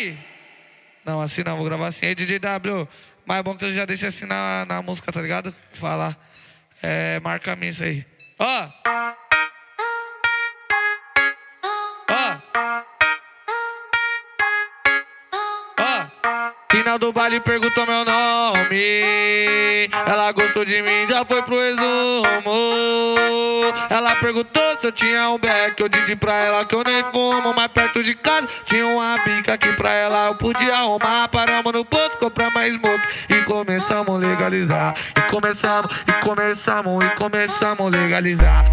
aí! Não, assim não, vou gravar assim. Ei, DJ W, mas é bom que ele já deixa assim na música, tá ligado? Falar. É, marca a minha isso aí. Ó! Final do baile perguntou meu nome, ela gostou de mim, já foi pro resumo. Ela perguntou se eu tinha um beck, eu disse pra ela que eu nem fumo, mas perto de casa tinha uma bica que pra ela eu podia arrumar. Paramos no ponto, compramos mais smoke e começamos a legalizar. E começamos a legalizar.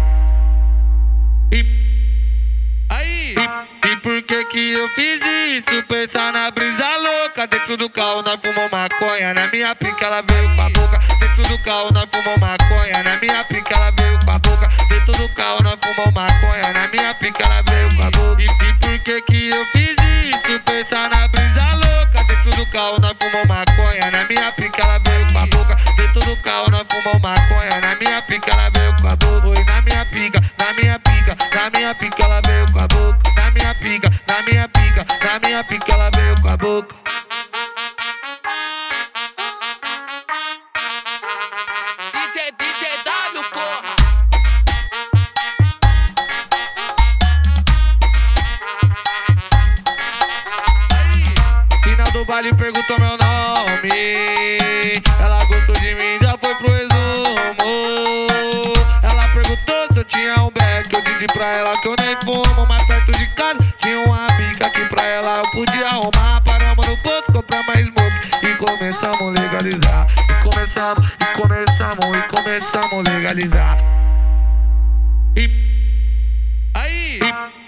E por que eu fiz isso? Pensar na brisa louca. Dentro do carro nós fumamos maconha, na minha pica ela veio com a boca. Dentro do carro nós fumamos maconha, na minha pica ela veio com a boca. Dentro do carro nós fumamos maconha, na minha pica ela veio com a boca. E por que eu fiz isso? Pensar na brisa louca. Dentro do carro nós fumamos maconha, na minha pica ela veio com a boca. Dentro do carro nós fumamos maconha, na minha pica ela veio com a boca. E na minha pica ela veio com a boca. Na minha pica ela veio com a boca. DJ W, porra. Aí. Final do baile perguntou meu nome, ela gostou de mim, já foi pro resumo. Ela perguntou se eu tinha um beck, eu disse pra ela que eu nem fumo, mas perto de casa tinha uma bica que pra ela eu podia arrumar. Paramos no ponto, comprar mais smoke e começamos a legalizar. E começamos a legalizar.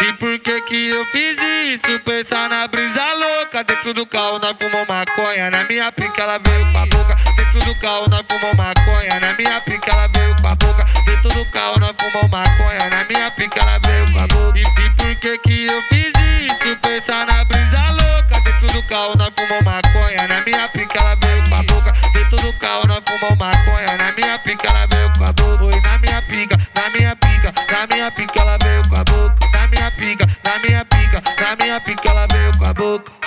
E por que eu fiz isso? Pensar na brisa louca. Dentro do carro nós fumamos maconha, na minha pica ela veio com a boca. Dentro do carro nós fumamos maconha, na minha pica ela veio com a boca. Dentro do carro nós fumamos maconha, na minha pica ela veio com a boca. E por que eu fiz isso? Pensar na brisa louca. Dentro do carro nós fumamos maconha, na minha pica ela veio com a boca. Dentro do carro nós fumamos maconha, na minha pica ela veio com a boca. E na minha pica ela veio com a boca. Na minha pica ela veio com a boca.